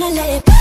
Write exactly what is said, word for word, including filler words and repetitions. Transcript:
wanna live.